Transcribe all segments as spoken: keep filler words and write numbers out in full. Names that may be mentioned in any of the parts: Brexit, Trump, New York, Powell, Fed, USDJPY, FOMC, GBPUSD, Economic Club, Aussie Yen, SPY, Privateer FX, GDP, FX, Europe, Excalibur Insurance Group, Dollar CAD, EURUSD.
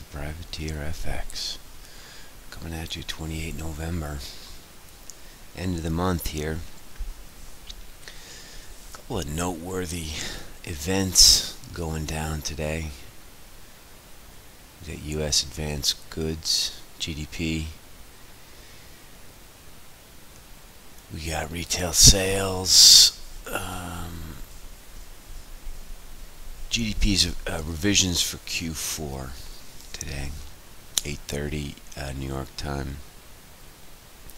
to Privateer F X. Coming at you twenty-eighth of November. End of the month here. A couple of noteworthy events going down today. We got U S advanced goods, G D P. We got retail sales. Um, G D P's uh, revisions for Q four today. eight thirty uh, New York time.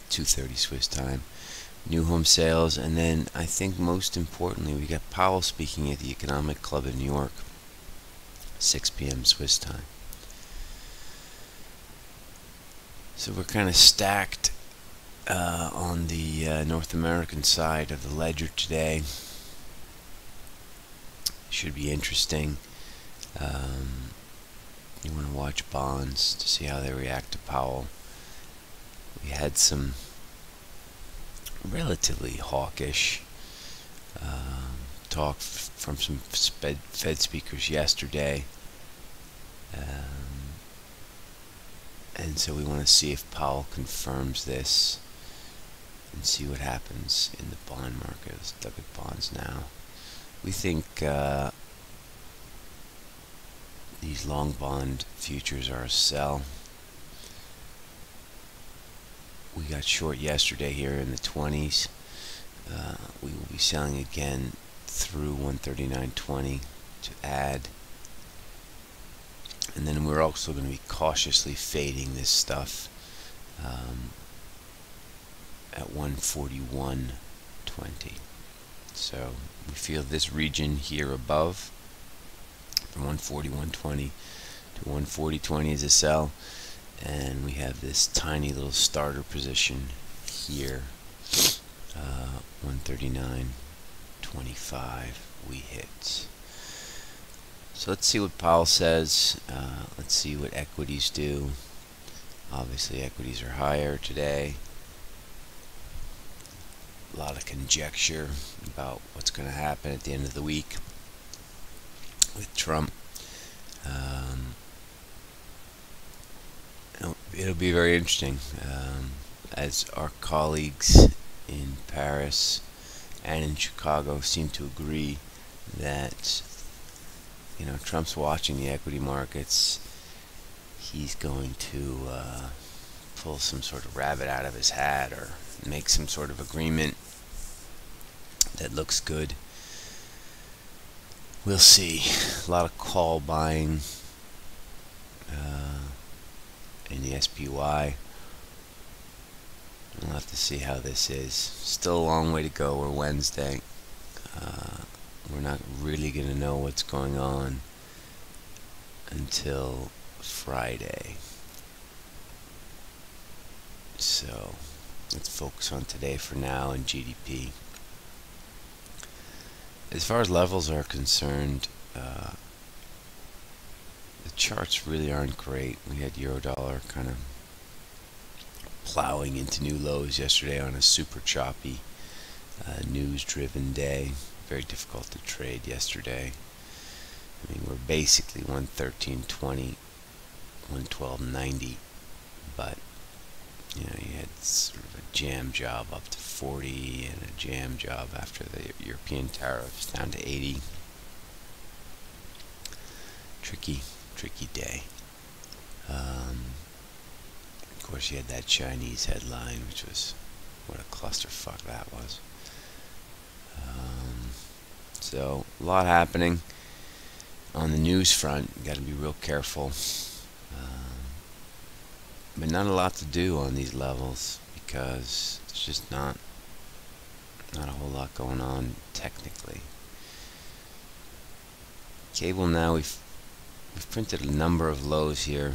two thirty Swiss time. New home sales. And then I think most importantly we got Powell speaking at the Economic Club in New York. six p m Swiss time. So we're kind of stacked uh, on the uh, North American side of the ledger today. Should be interesting. Um, you want to watch bonds to see how they react to Powell. We had some relatively hawkish um, talk f from some Fed speakers yesterday. Um, And so we want to see if Powell confirms this and see what happens in the bond market. Let's look at bonds now. We think uh, these long bond futures are a sell. We got short yesterday here in the twenties. Uh, we will be selling again through one thirty-nine twenty to add. And then we're also going to be cautiously fading this stuff um, at one forty-one twenty. So we feel this region here above from one forty-one twenty to one forty twenty is a sell, and we have this tiny little starter position here, uh, one thirty-nine twenty-five we hit. So let's see what Powell says. Uh, let's see what equities do. Obviously, equities are higher today. A lot of conjecture about what's going to happen at the end of the week with Trump. Um, it'll, it'll be very interesting. Um, as our colleagues in Paris and in Chicago seem to agree that, you know, Trump's watching the equity markets. He's going to uh, pull some sort of rabbit out of his hat or make some sort of agreement that looks good. We'll see. A lot of call buying uh, in the S P Y. We'll have to see how this is. Still a long way to go. We're Wednesday. Uh, We're not really going to know what's going on until Friday. So let's focus on today for now and G D P. As far as levels are concerned, uh, the charts really aren't great. We had EURUSD kind of plowing into new lows yesterday on a super choppy, uh, news-driven day. Very difficult to trade yesterday. I mean, we're basically one thirteen twenty, one twelve ninety, but you know, you had sort of a jam job up to forty and a jam job after the European tariffs down to eighty. Tricky, tricky day. Um, of course, you had that Chinese headline, which was what a clusterfuck that was. Um, so a lot happening on the news front. You got to be real careful, um, but not a lot to do on these levels because it's just not not a whole lot going on technically. Cable now, we've we've printed a number of lows here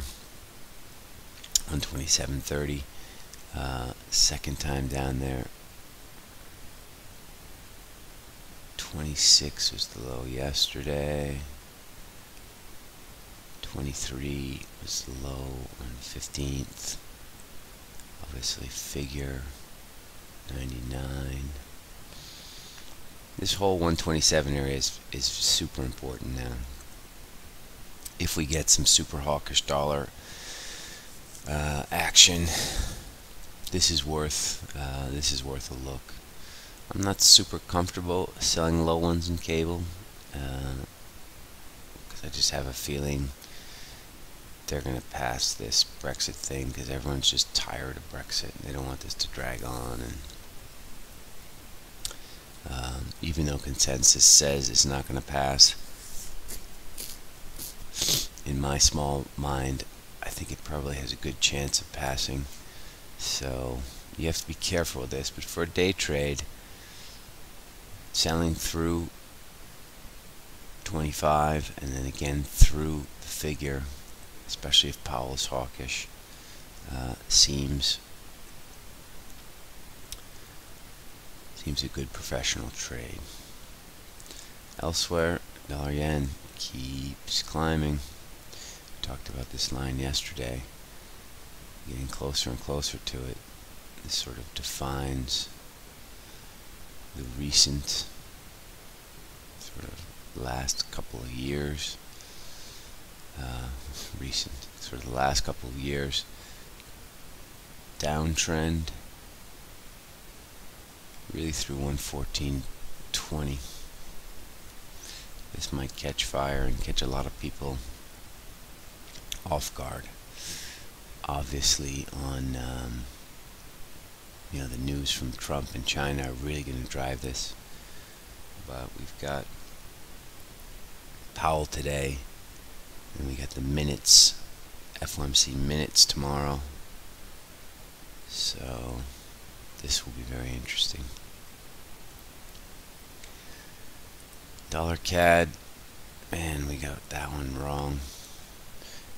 on twenty-seven thirty, uh, second time down there. twenty-six was the low yesterday. twenty-three was the low on the fifteenth. Obviously, figure ninety-nine. This whole one twenty-seven area is, is super important now. if we get some super hawkish dollar uh, action. This is worth uh, this is worth a look. I'm not super comfortable selling low ones in cable because uh, I just have a feeling they're going to pass this Brexit thing because everyone's just tired of Brexit and they don't want this to drag on. And um, even though consensus says it's not going to pass, in my small mind, I think it probably has a good chance of passing. So you have to be careful with this. But for a day trade, selling through twenty-five and then again through the figure, especially if Powell's hawkish, uh, seems seems a good professional trade. Elsewhere, dollar yen keeps climbing. We talked about this line yesterday. Getting closer and closer to it. This sort of defines the recent, sort of last couple of years, uh, recent, sort of the last couple of years, downtrend, really through one fourteen twenty. This might catch fire and catch a lot of people off guard, obviously, on um, you know, the news from Trump and China are really going to drive this. But we've got Powell today, and we got the minutes, F O M C minutes tomorrow. So this will be very interesting. Dollar C A D, man, we got that one wrong.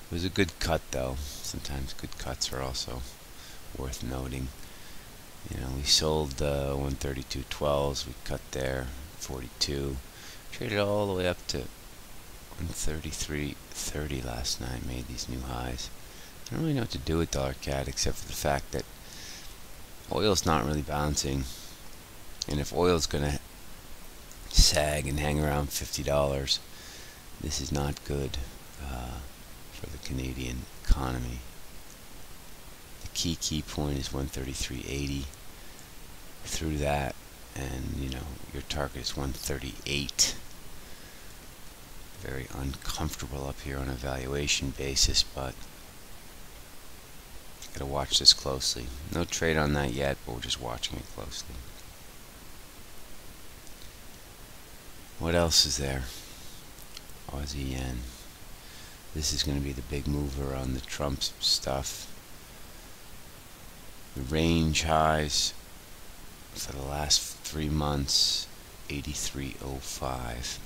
It was a good cut, though. Sometimes good cuts are also worth noting. You know, we sold the uh, one thirty-two twelves, we cut there, forty-two, traded all the way up to one thirty-three thirty last night, made these new highs. I don't really know what to do with dollar C A D except for the fact that oil's not really bouncing, and if oil's going to sag and hang around fifty dollars, this is not good uh, for the Canadian economy. Key key point is one thirty-three eighty. Through that, and you know, your target is one thirty-eight. Very uncomfortable up here on a valuation basis, but gotta watch this closely. No trade on that yet, but we're just watching it closely. What else is there? Aussie Yen. This is going to be the big mover on the Trump stuff. The range highs for the last three months, eighty-three oh five.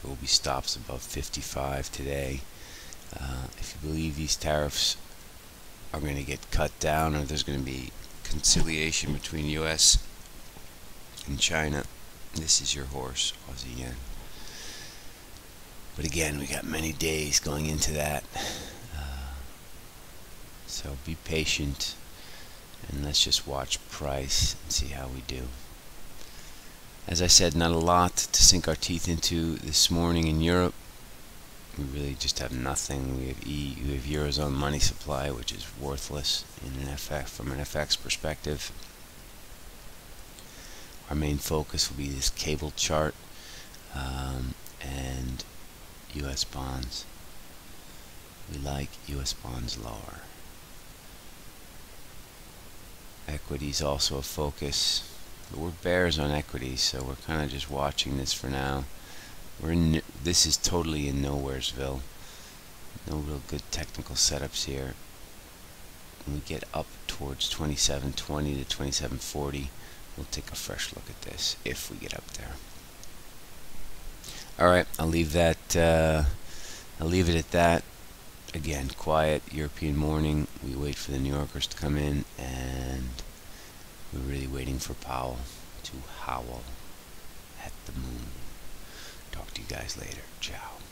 There will be stops above fifty-five today. Uh, if you believe these tariffs are going to get cut down, or there's going to be conciliation between U S and China, this is your horse, Aussie Yen. But again, we got many days going into that. So be patient, and let's just watch price and see how we do. As I said, not a lot to sink our teeth into this morning in Europe. We really just have nothing. We have, e, we have Eurozone money supply, which is worthless in an F X, from an F X perspective. Our main focus will be this cable chart um, and U S bonds. We like U S bonds lower. Equities also a focus, but we're bears on equities, so we're kind of just watching this for now. We're in, this is totally in nowheresville. No real good technical setups here. When we get up towards twenty-seven twenty to twenty-seven forty, we'll take a fresh look at this if we get up there. All right, I'll leave that. Uh, I'll leave it at that. Again, quiet European morning. We wait for the New Yorkers to come in, and we're really waiting for Powell to howl at the moon. Talk to you guys later. Ciao.